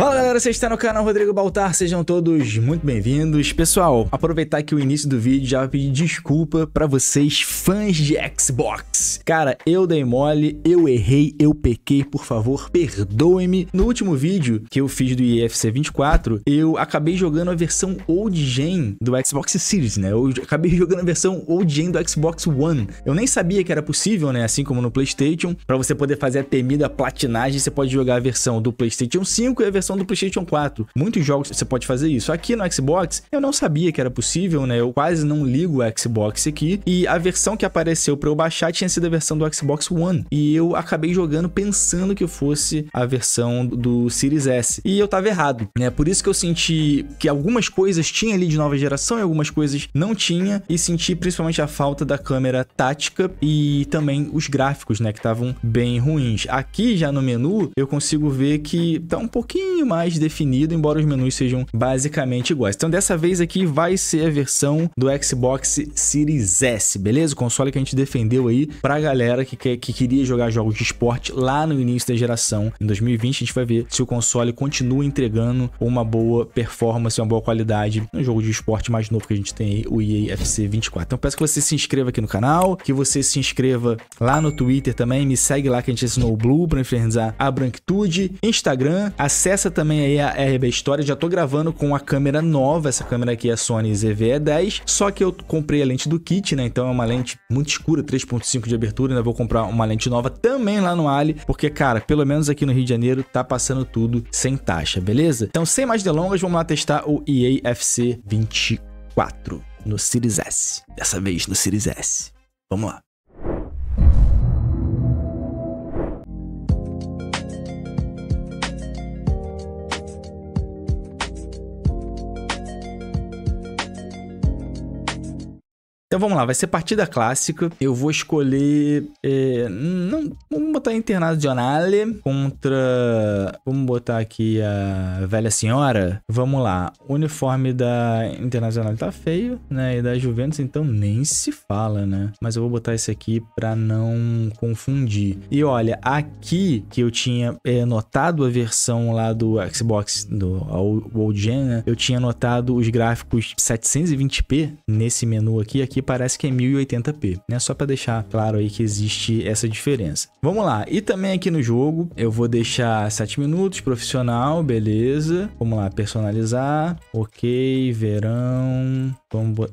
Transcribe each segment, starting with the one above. Fala galera, você está no canal Rodrigo Baltar, sejam todos muito bem-vindos. Pessoal, aproveitar aqui o início do vídeo, já pedir desculpa pra vocês fãs de Xbox. Cara, eu dei mole, eu errei, eu pequei, por favor, perdoem-me. No último vídeo que eu fiz do IFC 24, eu acabei jogando a versão old gen do Xbox Series, né? Eu acabei jogando a versão old gen do Xbox One. Eu nem sabia que era possível, né? Assim como no PlayStation, pra você poder fazer a temida platinagem, você pode jogar a versão do PlayStation 5 e a versão do PlayStation 4. Muitos jogos você pode fazer isso. Aqui no Xbox, eu não sabia que era possível, né? Eu quase não ligo o Xbox aqui. E a versão que apareceu pra eu baixar tinha sido a versão do Xbox One. E eu acabei jogando pensando que fosse a versão do Series S. E eu tava errado, né? Por isso que eu senti que algumas coisas tinha ali de nova geração e algumas coisas não tinha. E senti principalmente a falta da câmera tática e também os gráficos, né? Que estavam bem ruins. Aqui já no menu, eu consigo ver que tá um pouquinho mais definido, embora os menus sejam basicamente iguais. Então dessa vez aqui vai ser a versão do Xbox Series S, beleza? O console que a gente defendeu aí pra galera que queria jogar jogos de esporte lá no início da geração. Em 2020 a gente vai ver se o console continua entregando uma boa performance, uma boa qualidade no jogo de esporte mais novo que a gente tem aí, o EA FC 24. Então peço que você se inscreva aqui no canal, que você se inscreva lá no Twitter também, me segue lá que a gente ensinou o Blue pra influenciar a branquitude, Instagram, acessa também aí a RB História, já tô gravando com a câmera nova, essa câmera aqui é a Sony ZV-E10, só que eu comprei a lente do kit, né, então é uma lente muito escura, 3.5 de abertura, ainda vou comprar uma lente nova também lá no Ali, porque cara, pelo menos aqui no Rio de Janeiro tá passando tudo sem taxa, beleza? Então sem mais delongas, vamos lá testar o EA FC 24 no Series S, dessa vez no Series S, vamos lá. Então vamos lá, vai ser partida clássica, eu vou escolher, vamos botar Internacional contra, vamos botar aqui a Velha Senhora, vamos lá, o uniforme da Internacional tá feio, né, e da Juventus então nem se fala, né, mas eu vou botar esse aqui pra não confundir. E olha, aqui que eu tinha notado a versão lá do Xbox, do Old Gen, né, eu tinha notado os gráficos 720p nesse menu aqui, aqui parece que é 1080p, né? Só para deixar claro aí que existe essa diferença. Vamos lá. E também aqui no jogo, eu vou deixar 7 minutos, profissional, beleza. Vamos lá, personalizar. Ok, verão.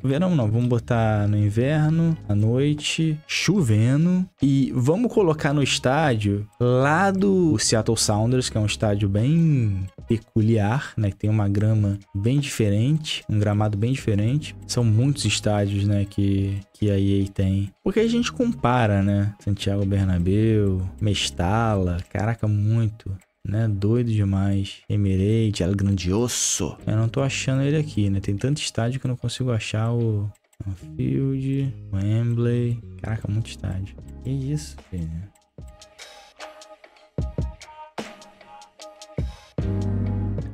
Verão não, vamos botar no inverno, à noite, chovendo. E vamos colocar no estádio lá do Seattle Sounders, que é um estádio bem peculiar, né? Que tem uma grama bem diferente, um gramado bem diferente. São muitos estádios, né? Que a EA tem. Porque a gente compara, né? Santiago Bernabéu, Mestalla, caraca, muito, né? Doido demais. Emirate, El Grandioso. Eu não tô achando ele aqui, né? Tem tanto estádio que eu não consigo achar o Anfield, Wembley. Caraca, muito estádio. Que isso, filho?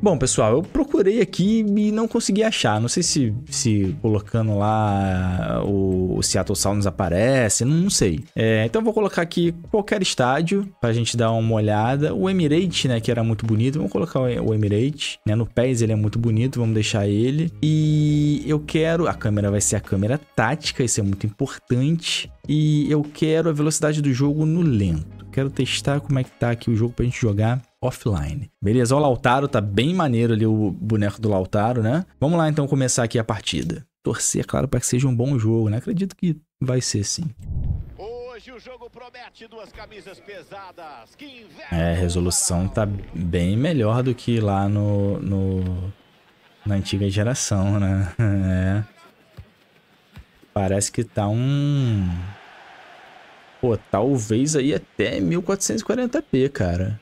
Bom, pessoal, eu procurei aqui e não consegui achar. Não sei se colocando lá o Seattle Sounders aparece, não sei. Então eu vou colocar aqui qualquer estádio pra gente dar uma olhada. O Emirate, né, que era muito bonito. Vamos colocar o Emirate, né? No PES ele é muito bonito, vamos deixar ele. E eu quero... A câmera vai ser a câmera tática, isso é muito importante. E eu quero a velocidade do jogo no lento. Quero testar como é que tá aqui o jogo pra gente jogar offline. Beleza, o Lautaro tá bem maneiro ali, o boneco do Lautaro, né? Vamos lá então começar aqui a partida. Torcer, claro, para que seja um bom jogo, né? Acredito que vai ser sim. Hoje o jogo promete duas camisas pesadas. Que inverno. É, a resolução tá bem melhor do que lá na antiga geração, né? É. Parece que tá um... Pô, talvez aí até 1440p, cara.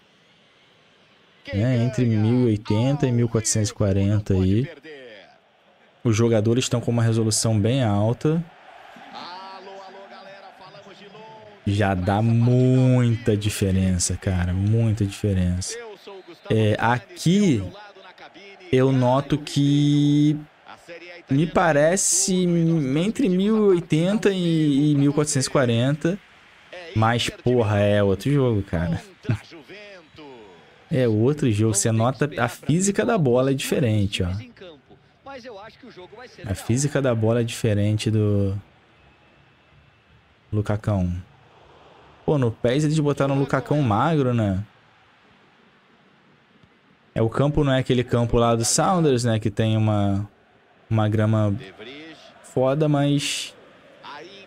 Né, entre 1080 e 1440 aí. Os jogadores estão com uma resolução bem alta. Já dá muita diferença, cara. Muita diferença. Aqui eu noto que me parece entre 1080 e 1440. Mas, porra, é outro jogo, cara. É outro jogo, você nota a física da bola é diferente, ó. A física da bola é diferente do Lukaku. Pô, no PES eles botaram um Lukaku magro, né? É, o campo não é aquele campo lá do Sounders, né? Que tem uma grama foda, mas...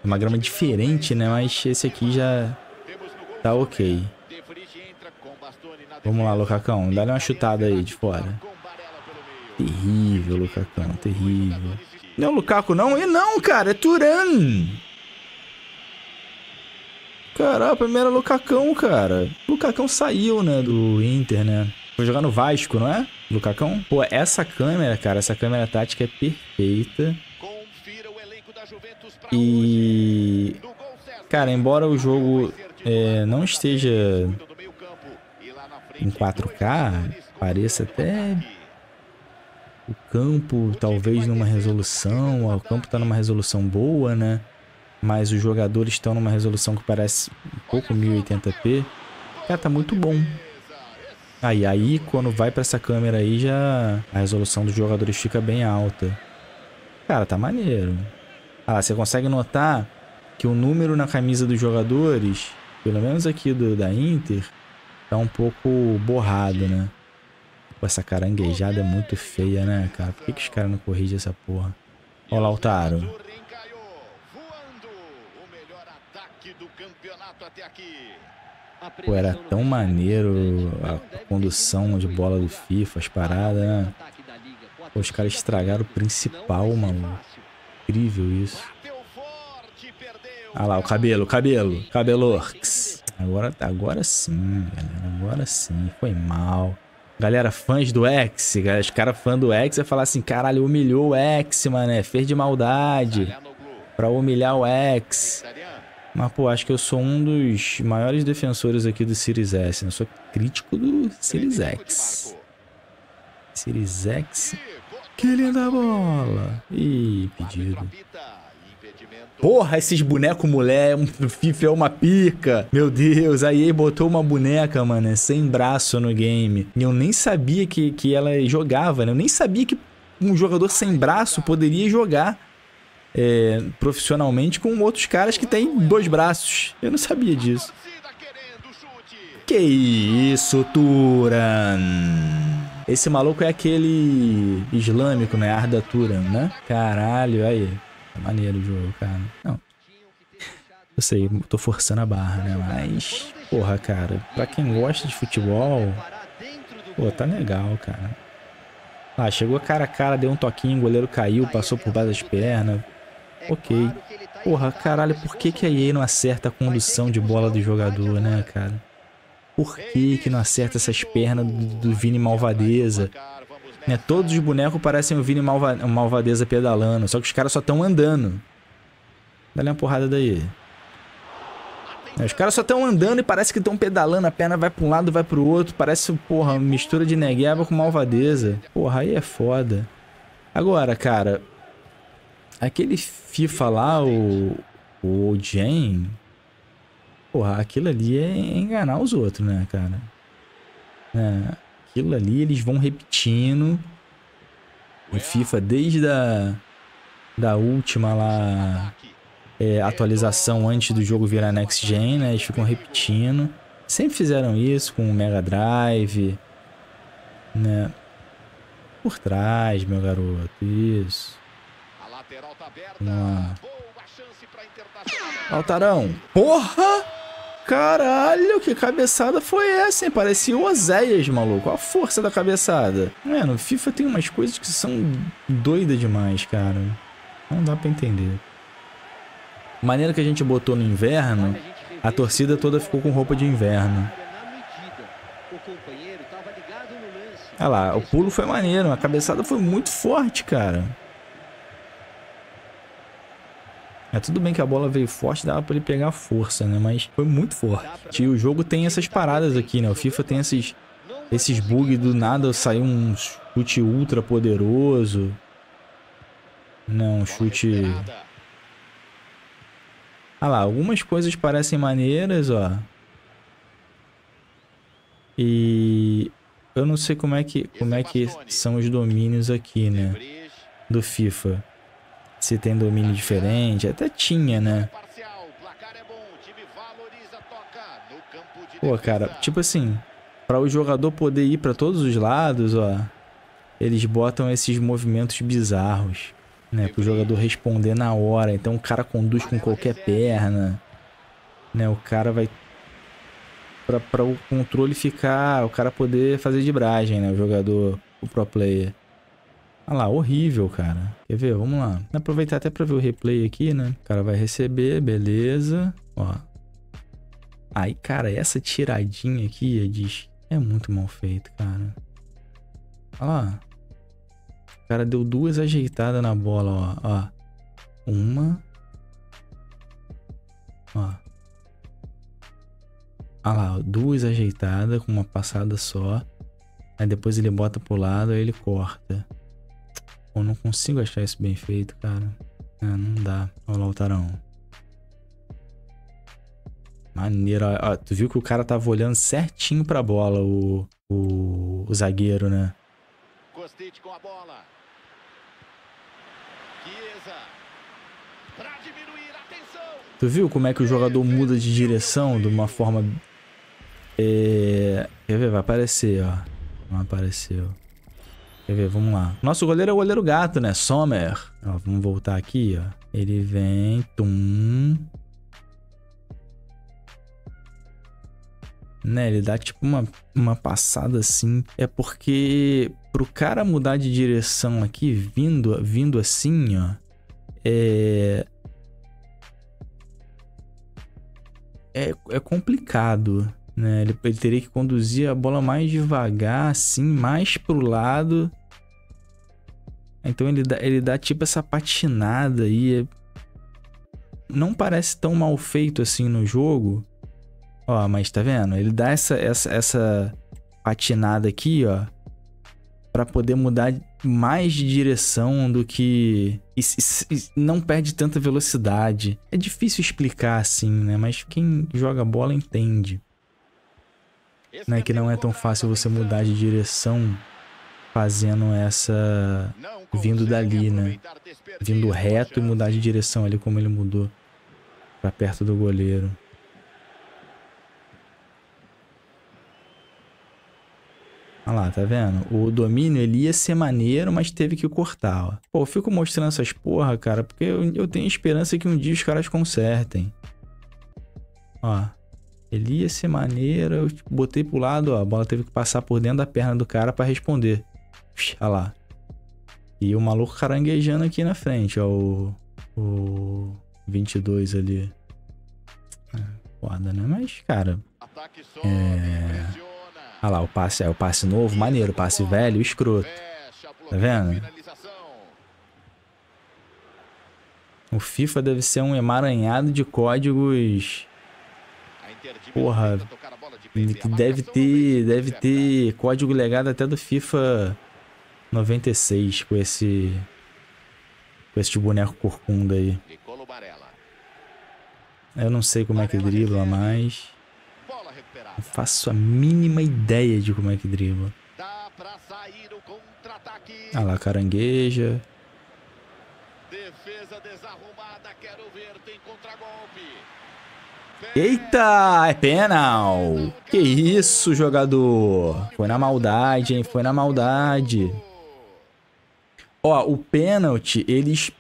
uma grama diferente, né? Mas esse aqui já tá ok. Vamos lá, Lukaku. Dá-lhe uma chutada aí de fora. Terrível, Lukaku. Terrível. Não, Lukaku não. E não, cara. É Turan. Caralho, primeiro é Lukaku, cara. Lukaku saiu, né? Do Inter, né? Foi jogar no Vasco, não é? Lukaku. Pô, essa câmera, cara. Essa câmera tática é perfeita. E... cara, embora o jogo não esteja... em 4K, pareça até o campo talvez numa resolução, o campo tá numa resolução boa, né? Mas os jogadores estão numa resolução que parece um pouco 1080p. Cara, tá muito bom. Aí quando vai pra essa câmera aí, já a resolução dos jogadores fica bem alta. Cara, tá maneiro. Ah, você consegue notar que o número na camisa dos jogadores, pelo menos aqui da Inter... tá um pouco borrado, né? Pô, essa caranguejada é muito feia, né, cara? Por que os caras não corrigem essa porra? Ó, Lautaro. Pô, era tão maneiro a condução de bola do FIFA, as paradas, né? Pô, os caras estragaram o principal, mano. Incrível isso. Ah lá, o cabelo. Cabelorx. Agora sim, galera. Agora sim. Foi mal. Galera, fãs do X. Galera, os caras fãs do X vai falar assim: caralho, humilhou o X, mané. Fez de maldade pra humilhar o X. Mas, pô, acho que eu sou um dos maiores defensores aqui do Series S. Né? Eu sou crítico do Series X. Series X. Que linda bola. Ih, pedido. Porra, esses bonecos, mulher, FIFA é uma pica. Meu Deus, a EA botou uma boneca, mano, sem braço no game. E eu nem sabia que ela jogava, né? Eu nem sabia que um jogador sem braço poderia jogar profissionalmente com outros caras que têm dois braços. Eu não sabia disso. Que isso, Turan? Esse maluco é aquele islâmico, né? Arda Turan, né? Caralho, aí... é maneiro o jogo, cara. Não. Eu sei, tô forçando a barra, né? Mas, porra, cara, pra quem gosta de futebol, pô, tá legal, cara. Ah, chegou cara a cara, deu um toquinho, o goleiro caiu, passou por baixo das pernas. Ok. Porra, caralho, por que a EA não acerta a condução de bola do jogador, né, cara? Por que não acerta essas pernas do Vini malvadeza? Né, todos os bonecos parecem o Vini malvadeza pedalando. Só que os caras só estão andando. Dá-lhe uma porrada daí. Né, os caras só estão andando e parece que estão pedalando. A perna vai pra um lado, vai pro outro. Parece, porra, mistura de negueba com malvadeza. Porra, aí é foda. Agora, cara... aquele FIFA lá, o Old Gen... porra, aquilo ali é enganar os outros, né, cara? É... aquilo ali, eles vão repetindo. O FIFA, desde da última lá, atualização antes do jogo virar Next Gen, né? Eles ficam repetindo. Sempre fizeram isso com o Mega Drive, né? Por trás, meu garoto. Isso. Vamos lá. Altarão. Porra! Caralho, que cabeçada foi essa, hein? Parecia o Oséias, maluco. Olha a força da cabeçada. Mano, FIFA tem umas coisas que são doidas demais, cara. Não dá pra entender. A maneira que a gente botou no inverno, a torcida toda ficou com roupa de inverno. Olha lá, o pulo foi maneiro. A cabeçada foi muito forte, cara. É, tudo bem que a bola veio forte, dava pra ele pegar força, né? Mas foi muito forte. E o jogo tem essas paradas aqui, né? O FIFA tem esses bugs do nada. Saiu um chute ultra poderoso. Não, um chute... ah lá, algumas coisas parecem maneiras, ó. E eu não sei como é que são os domínios aqui, né, do FIFA. Se tem domínio diferente, até tinha, né? Pô, cara, tipo assim, para o jogador poder ir para todos os lados, ó, eles botam esses movimentos bizarros, né, para o jogador responder na hora. Então o cara conduz com qualquer perna, né? O cara vai para o controle ficar, o cara poder fazer driblagem, né? O jogador, o pro player. Olha lá, horrível, cara. Quer ver? Vamos lá. Aproveitar até pra ver o replay aqui, né? O cara vai receber, beleza. Ó. Aí, cara, essa tiradinha aqui é muito mal feito, cara. Olha lá. O cara deu duas ajeitadas na bola, ó. Ó. Uma. Ó. Olha lá, duas ajeitadas com uma passada só. Aí depois ele bota pro lado, aí ele corta. Eu não consigo achar isso bem feito, cara. Ah, não dá. Olha o Lautarão. Maneiro. Ó, tu viu que o cara tava olhando certinho pra bola, o zagueiro, né? Com a bola. Pra diminuir, atenção. Tu viu como é que o jogador muda de direção de uma forma... Quer ver? Vai aparecer, ó. Não apareceu. Quer ver? Vamos lá. Nosso goleiro é o goleiro gato, né? Sommer. Ó, vamos voltar aqui, ó. Ele vem... Tum. Né? Ele dá tipo uma passada assim. É porque pro cara mudar de direção aqui, vindo assim, ó... É complicado, né? Ele teria que conduzir a bola mais devagar, assim, mais pro lado. Então ele dá tipo essa patinada aí. Não parece tão mal feito assim no jogo. Ó, mas tá vendo? Ele dá essa patinada aqui, ó, pra poder mudar mais de direção do que... E não perde tanta velocidade. É difícil explicar assim, né? Mas quem joga bola entende. Né, que não é tão fácil você mudar de direção fazendo essa... Vindo dali, né? Vindo reto e mudar de direção ali, como ele mudou pra perto do goleiro. Olha lá, tá vendo? O domínio, ele ia ser maneiro, mas teve que cortar, ó. Pô, eu fico mostrando essas porra, cara, porque eu tenho esperança que um dia os caras consertem. Ó. Ele ia ser maneiro, eu botei pro lado, ó, a bola teve que passar por dentro da perna do cara pra responder. Olha lá. E o maluco caranguejando aqui na frente, ó, o 22 ali. Foda, né? Mas, cara... Olha lá, o passe novo, maneiro, o passe velho, escroto. Tá vendo? O FIFA deve ser um emaranhado de códigos... Porra, deve ter código legado até do FIFA 96 com esse boneco corcunda aí. Eu não sei como é que dribla, mas não faço a mínima ideia de como é que dribla. Ah lá, carangueja. Defesa desarrumada, quero ver, tem contragolpe. Eita, é penal. Que isso, jogador. Foi na maldade, hein? Foi na maldade. Ó, o pênalti, eles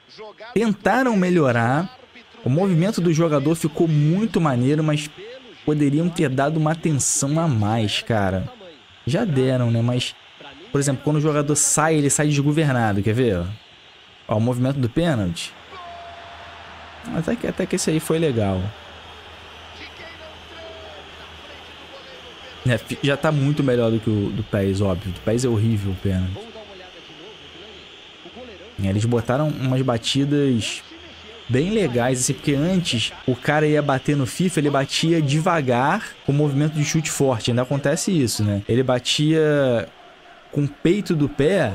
tentaram melhorar. O movimento do jogador ficou muito maneiro, mas poderiam ter dado uma atenção a mais, cara. Já deram, né? Mas, por exemplo, quando o jogador sai, ele sai desgovernado. Quer ver? Ó, o movimento do pênalti. Até que esse aí foi legal. É, já tá muito melhor do que o do PES, óbvio. Do PES é horrível o pênalti. Eles botaram umas batidas bem legais, assim, porque antes o cara ia bater no FIFA, ele batia devagar com movimento de chute forte. Ainda acontece isso, né? Ele batia com o peito do pé,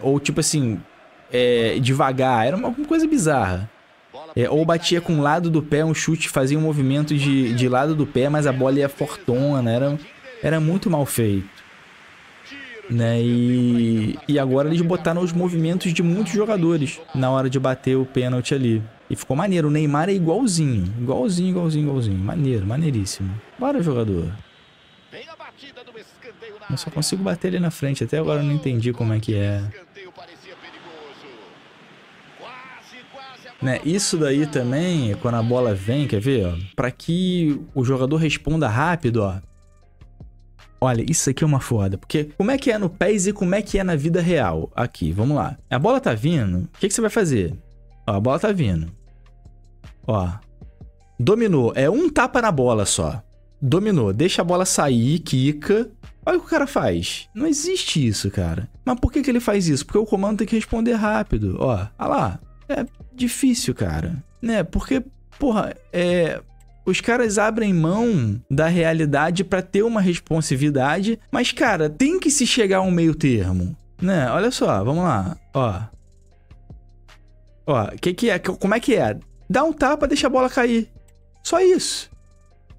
ou tipo assim, devagar. Era uma coisa bizarra. Ou batia com o lado do pé, um chute, fazia um movimento de lado do pé, mas a bola ia fortona. Era era muito mal feito, né? E agora eles botaram os movimentos de muitos jogadores na hora de bater o pênalti ali. E ficou maneiro. O Neymar é igualzinho. Igualzinho, igualzinho, igualzinho. Maneiro, maneiríssimo. Bora, jogador. Eu só consigo bater ele na frente. Até agora eu não entendi como é que é. Né? Isso daí também, quando a bola vem, quer ver? Ó, pra que o jogador responda rápido, ó. Olha, isso aqui é uma foda, porque como é que é no PES e como é que é na vida real? Aqui, vamos lá. A bola tá vindo, o que que você vai fazer? Ó, a bola tá vindo. Ó, dominou, é um tapa na bola só. Dominou, deixa a bola sair, quica. Olha o que o cara faz. Não existe isso, cara. Mas por que que ele faz isso? Porque o comando tem que responder rápido, ó. Olha lá. É difícil, cara, né? Porque, porra, os caras abrem mão da realidade pra ter uma responsividade, mas, cara, tem que se chegar a um meio termo, né? Olha só, vamos lá, ó. Ó, que é? Como é que é? Dá um tapa, deixa a bola cair. Só isso.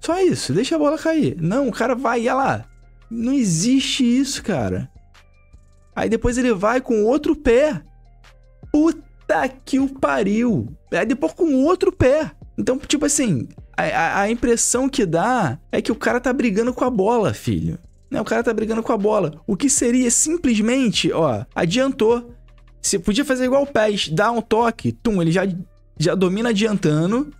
Só isso, deixa a bola cair. Não, o cara vai, olha lá. Não existe isso, cara. Aí depois ele vai com outro pé. Puta. Tá que o pariu. Aí depois com o outro pé. Então, tipo assim, a impressão que dá é que o cara tá brigando com a bola, filho. Né? O cara tá brigando com a bola. O que seria simplesmente, ó, adiantou. Você podia fazer igual o PES, dá um toque, tum, ele já domina adiantando.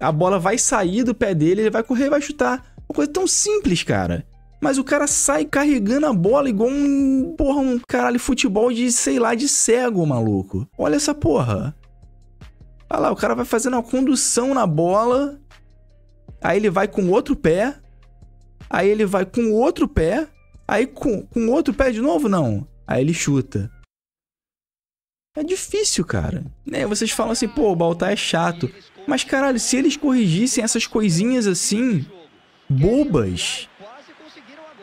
A bola vai sair do pé dele, ele vai correr e vai chutar. Uma coisa tão simples, cara. Mas o cara sai carregando a bola igual um, porra, um caralho futebol de, sei lá, de cego, maluco. Olha essa porra. Olha lá, o cara vai fazendo uma condução na bola. Aí ele vai com outro pé. Aí ele vai com outro pé. Aí com outro pé de novo, não. Aí ele chuta. É difícil, cara. Né? Vocês falam assim, pô, o Baltar é chato. Mas, caralho, se eles corrigissem essas coisinhas assim, bobas...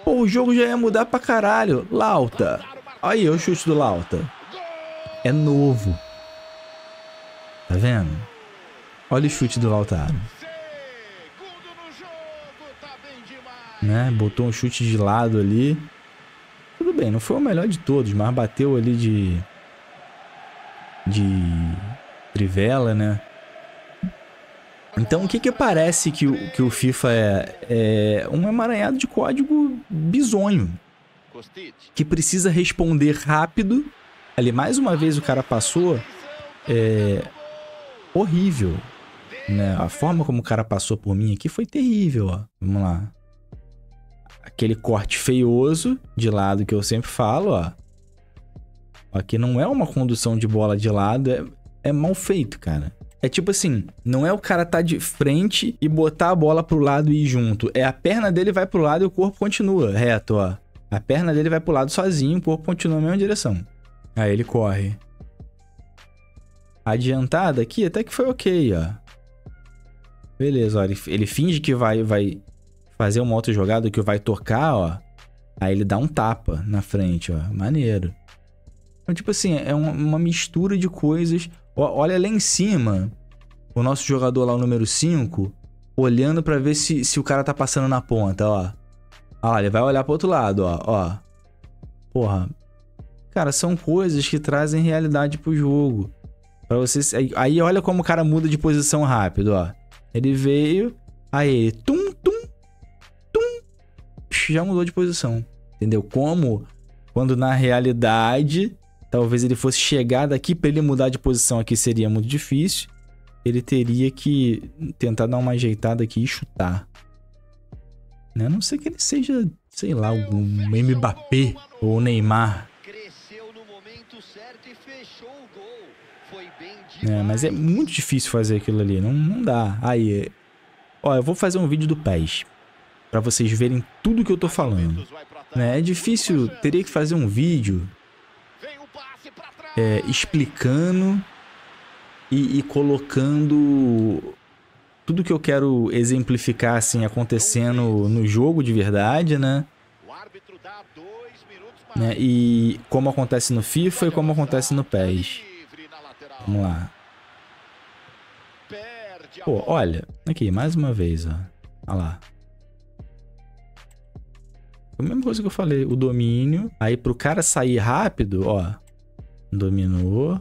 Pô, o jogo já ia mudar pra caralho. Lauta. Aí, o chute do Lauta. É novo. Tá vendo? Olha o chute do Lautaro. Né? Botou um chute de lado ali. Tudo bem, não foi o melhor de todos, mas bateu ali de trivela, né? Então, o que parece que o FIFA é um emaranhado de código bizonho, que precisa responder rápido. Ali, mais uma vez, o cara passou. Horrível. Né? A forma como o cara passou por mim aqui foi terrível. Ó. Vamos lá. Aquele corte feioso, de lado, que eu sempre falo. Ó. Aqui não é uma condução de bola de lado, é mal feito, cara. É tipo assim, não é o cara tá de frente e botar a bola pro lado e ir junto. É a perna dele vai pro lado e o corpo continua reto, ó. A perna dele vai pro lado sozinho, o corpo continua na mesma direção. Aí ele corre. Adiantada aqui até que foi ok, ó. Beleza, ó. Ele finge que vai fazer uma outra jogada, que vai tocar, ó. Aí ele dá um tapa na frente, ó. Maneiro. Então, tipo assim, é uma mistura de coisas... Olha lá em cima, o nosso jogador lá, o número 5, olhando pra ver se o cara tá passando na ponta, ó. Ah, ele vai olhar pro outro lado, ó, ó. Porra. Cara, são coisas que trazem realidade pro jogo. Pra você... Aí olha como o cara muda de posição rápido, ó. Ele veio, aí, tum, tum, tum, já mudou de posição. Entendeu? Como, quando na realidade... Talvez ele fosse chegar daqui, para ele mudar de posição aqui seria muito difícil. Ele teria que tentar dar uma ajeitada aqui e chutar. Né? A não ser que ele seja, sei lá, um Mbappé ou Neymar. É, mas é muito difícil fazer aquilo ali, não dá. Aí, ó, eu vou fazer um vídeo do PES, para vocês verem tudo que eu tô falando. Né? É difícil, teria que fazer um vídeo... explicando e colocando tudo que eu quero exemplificar assim acontecendo no jogo de verdade, né? E como acontece no FIFA e como acontece no PES. Vamos lá. Pô, olha, aqui mais uma vez, ó. Olha lá. Foi a mesma coisa que eu falei, o domínio. Aí pro cara sair rápido, ó, dominou.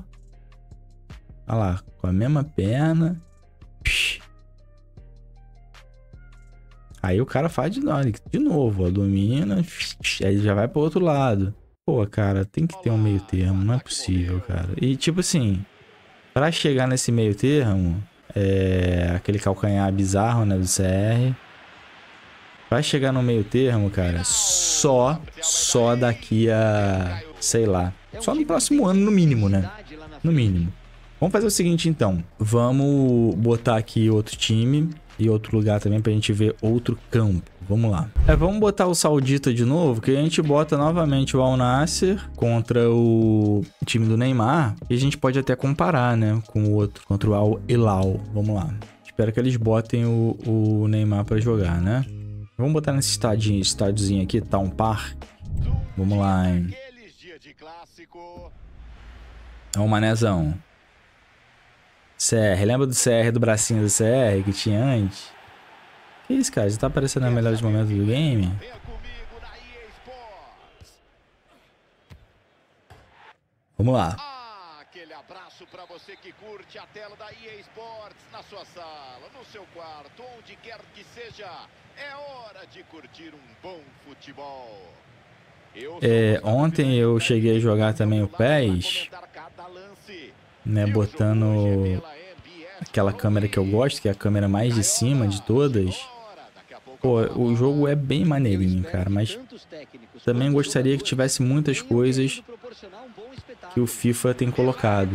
Olha lá, com a mesma perna. Psh. Aí o cara faz de novo, ó, domina. Psh. Aí já vai pro outro lado. Pô, cara, tem que ter um meio termo, não é possível, cara. E tipo assim, pra chegar nesse meio termo, é aquele calcanhar bizarro, né, do CR... Vai chegar no meio termo, cara, só daqui a, sei lá, só no próximo ano, no mínimo, né? No mínimo. Vamos fazer o seguinte, então. Vamos botar aqui outro time e outro lugar também pra gente ver outro campo. Vamos lá. É, vamos botar o Saudita de novo, que a gente bota novamente o Al Nassr contra o time do Neymar. E a gente pode até comparar, né, com o outro, contra o Al Hilal. Vamos lá. Espero que eles botem o Neymar pra jogar, né? Vamos botar nesse estádiozinho aqui, Town Park. Vamos lá, hein? É um manézão. CR. Lembra do CR, do bracinho do CR que tinha antes? Que isso, cara? Já tá aparecendo nos melhores momentos do game? Vamos lá. Aquele abraço pra você que curte a tela da EA Sports na sua sala, no seu quarto, onde quer que seja. É hora de curtir um bom futebol. Ontem eu cheguei a jogar também o PES, né, botando aquela câmera que eu gosto, que é a câmera mais de cima de todas. Pô, o jogo é bem maneirinho, cara, mas também gostaria que tivesse muitas coisas que o FIFA tem colocado.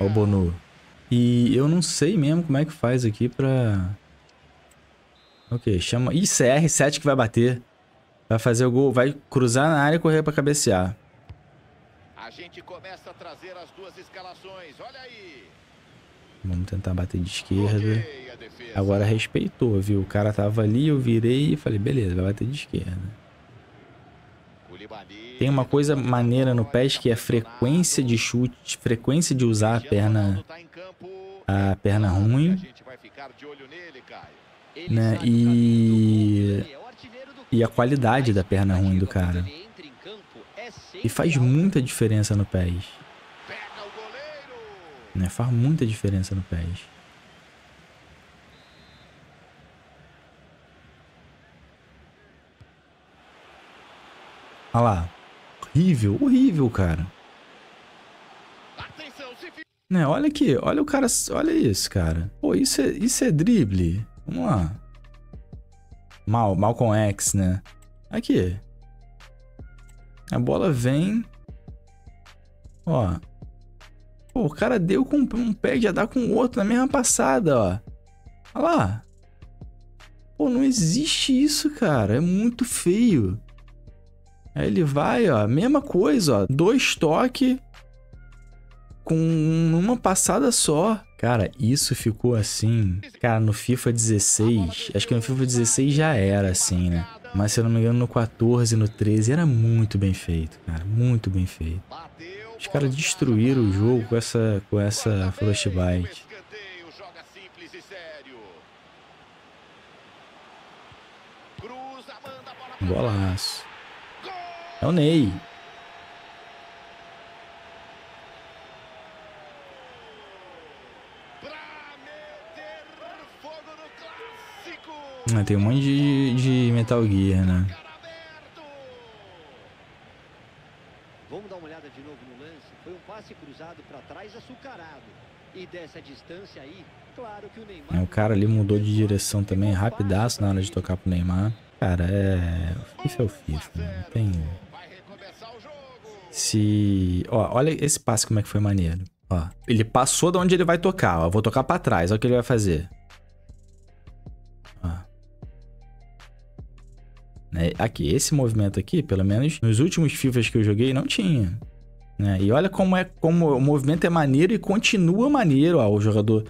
Ó o Bono. E eu não sei mesmo como é que faz aqui pra... Ok, chama... Ih, CR7 que vai bater. Vai fazer o gol, vai cruzar na área e correr pra cabecear. A gente começa a trazer as duas escalações. Olha aí. Vamos tentar bater de esquerda. Agora respeitou, viu? O cara tava ali, eu virei e falei, beleza, vai bater de esquerda. Tem uma coisa maneira no PES que é frequência de chute, frequência de usar a perna ruim, né? E a qualidade da perna ruim do cara. E faz muita diferença no PES, né? Faz muita diferença no PES. Olha lá. Horrível, horrível, cara. Né, olha aqui, olha o cara, olha isso, cara. Pô, isso é drible. Vamos lá. Mal com X, né? Aqui. A bola vem. Ó. Pô, o cara deu com um pé e já dá com o outro na mesma passada, ó. Olha lá. Pô, não existe isso, cara. É muito feio. Aí ele vai, ó, mesma coisa, ó, dois toques com uma passada só. Cara, isso ficou assim, cara, no FIFA 16, acho que no FIFA 16 já era assim, né? Mas se eu não me engano no 14, no 13 era muito bem feito, cara, muito bem feito. Os caras destruíram o jogo com essa Frostbite. Golaço. É o Ney. Tem um monte de Metal Gear, né? Vamos dar uma olhada de novo no lance. Foi um passe cruzado para trás, açucarado. E dessa distância aí, claro que o Neymar... O cara ali mudou de direção também, rapidaço na hora de tocar pro Neymar. Cara, o FIFA é o FIFA, né? Não tem... Ó, olha esse passe como é que foi maneiro. Ó, ele passou de onde ele vai tocar, ó. Vou tocar pra trás, olha o que ele vai fazer. Ó. Né? Aqui, esse movimento aqui, pelo menos nos últimos FIFAs que eu joguei, não tinha. Né? E olha como o movimento é maneiro e continua maneiro, ó. O jogador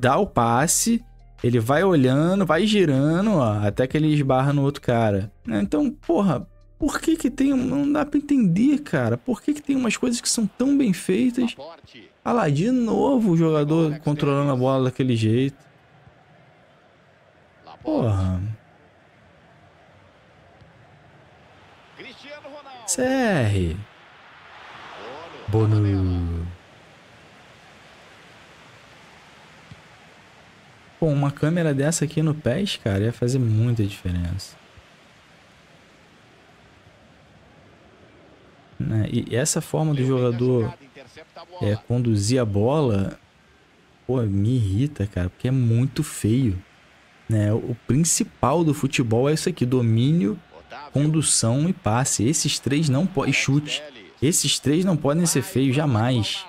dá o passe, ele vai olhando, vai girando, ó, até que ele esbarra no outro cara. Né? Então, porra... Por que que tem... Não dá pra entender, cara. Por que que tem umas coisas que são tão bem feitas? Ah lá, de novo o jogador controlando a bola daquele jeito. Porra. CR. Bono. Pô, uma câmera dessa aqui no PES, cara, ia fazer muita diferença. Né? E essa forma do jogador conduzir a bola, pô, me irrita, cara, porque é muito feio. Né? O principal do futebol é isso aqui, domínio, condução e passe. Esses três não podem... chute. Esses três não podem ser feios jamais.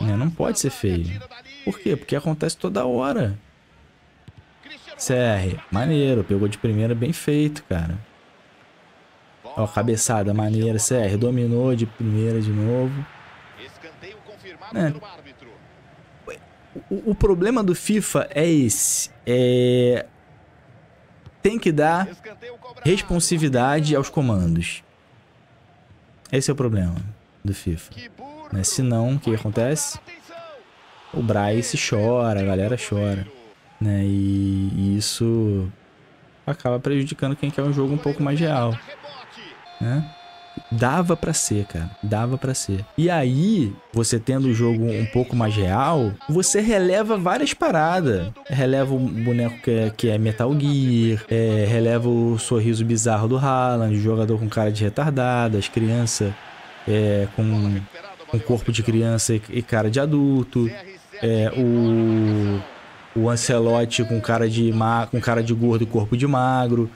Né? Não pode ser feio. Por quê? Porque acontece toda hora. CR, maneiro. Pegou de primeira, bem feito, cara. Ó, cabeçada, maneira. CR, dominou de primeira de novo. Né? O problema do FIFA é esse. É... tem que dar responsividade aos comandos. Esse é o problema do FIFA. Né? Senão, o que acontece? O Bryce chora, a galera chora. Né? E isso acaba prejudicando quem quer um jogo um pouco mais real. Né? Dava pra ser, cara. Dava pra ser. E aí, você tendo o jogo um pouco mais real, você releva várias paradas. Releva o boneco que é Metal Gear, releva o sorriso bizarro do Haaland, o jogador com cara de retardado, as crianças com corpo de criança e cara de adulto, o Ancelotti com cara de gordo e corpo de magro.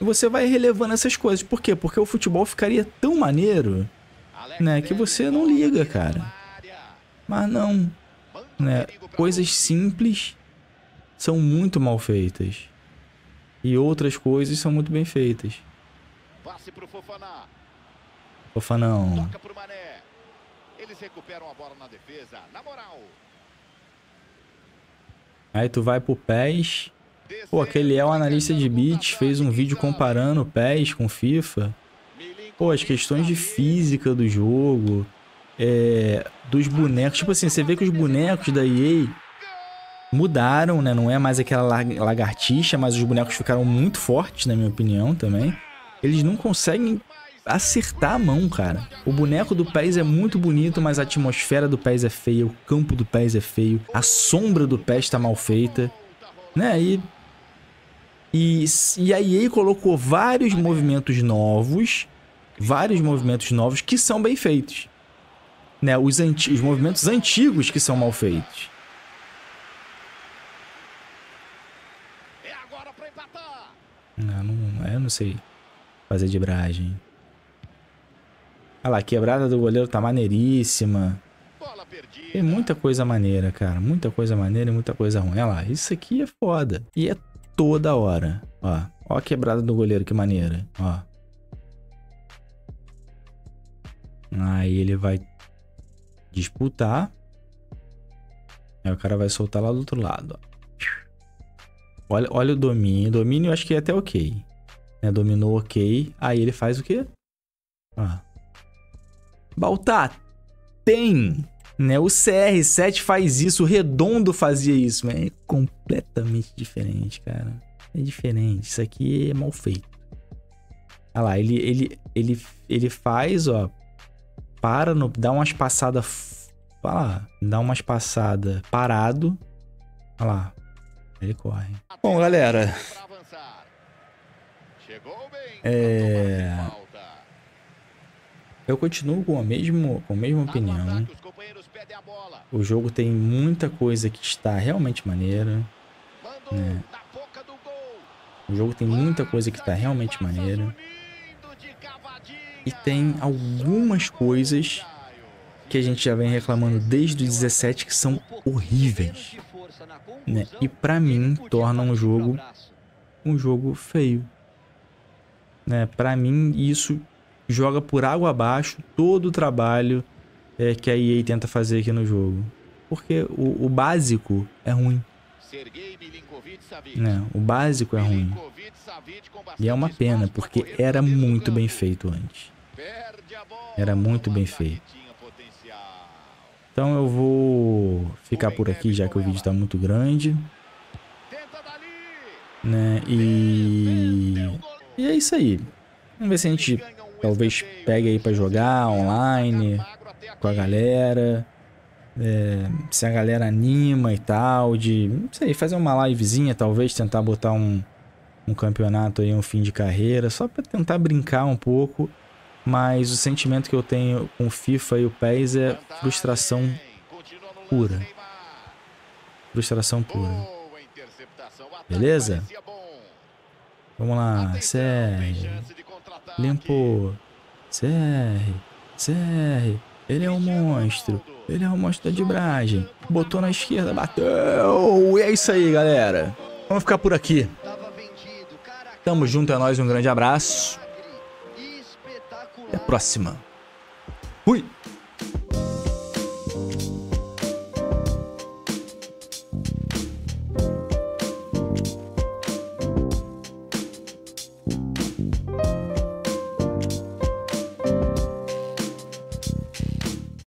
E você vai relevando essas coisas. Por quê? Porque o futebol ficaria tão maneiro, né, que você não liga, cara. Mas não. Né? Coisas simples são muito mal feitas. E outras coisas são muito bem feitas. Passe pro Fofana. Fofanão. Toca pro Mané. Eles recuperam a bola na defesa. Na moral. Aí tu vai pro PES. Pô, aquele é o analista de beats, fez um vídeo comparando o PES com FIFA. Pô, as questões de física do jogo, dos bonecos. Tipo assim, você vê que os bonecos da EA mudaram, né? Não é mais aquela lagartixa, mas os bonecos ficaram muito fortes, na minha opinião, também. Eles não conseguem acertar a mão, cara. O boneco do PES é muito bonito, mas a atmosfera do PES é feia, o campo do PES é feio, a sombra do PES tá mal feita, né? E a EA colocou vários movimentos novos que são bem feitos, né? Os movimentos antigos que são mal feitos. É agora pra empatar. Eu não sei fazer de bragem. Olha lá, a quebrada do goleiro tá maneiríssima. Tem muita coisa maneira, cara. Muita coisa maneira e muita coisa ruim. Olha lá, isso aqui é foda. E é toda hora. Ó, ó a quebrada do goleiro, que maneira. Ó. Aí ele vai disputar. Aí o cara vai soltar lá do outro lado. Ó. Olha, olha o domínio. Domínio eu acho que é até ok. Né? Dominou ok. Aí ele faz o quê? Ó. Baltar. Tem, né? O CR7 faz isso, o Redondo fazia isso, mas é completamente diferente, cara. É diferente, isso aqui é mal feito. Olha lá, ele faz, ó, para, no, dá umas passadas, olha lá, dá umas passadas parado, olha lá, ele corre. Bom, galera, eu continuo com a mesma opinião. O jogo tem muita coisa que está realmente maneira. Né? O jogo tem muita coisa que está realmente maneira. E tem algumas coisas que a gente já vem reclamando desde o 17 que são horríveis. Né? E pra mim, torna um jogo feio. Né? Pra mim, isso... joga por água abaixo todo o trabalho que a EA tenta fazer aqui no jogo. Porque o básico é ruim. Né? O básico é ruim. E é uma pena, porque era muito bem feito antes. Era muito bem feito. Então eu vou ficar por aqui, já que o vídeo tá muito grande. Né? E é isso aí. Vamos ver se a gente talvez pegue aí pra jogar online com a galera. Se a galera anima e tal, não sei, fazer uma livezinha talvez, tentar botar um campeonato aí, um fim de carreira, só pra tentar brincar um pouco. Mas o sentimento que eu tenho com o FIFA e o PES é frustração pura. Frustração pura. Beleza? Vamos lá, CR. Limpou. CR. Ele é um monstro. Ele é um monstro da driblagem. Botou na esquerda, bateu. E é isso aí, galera. Vamos ficar por aqui. Tamo junto, é nóis. Um grande abraço. Até a próxima. Fui.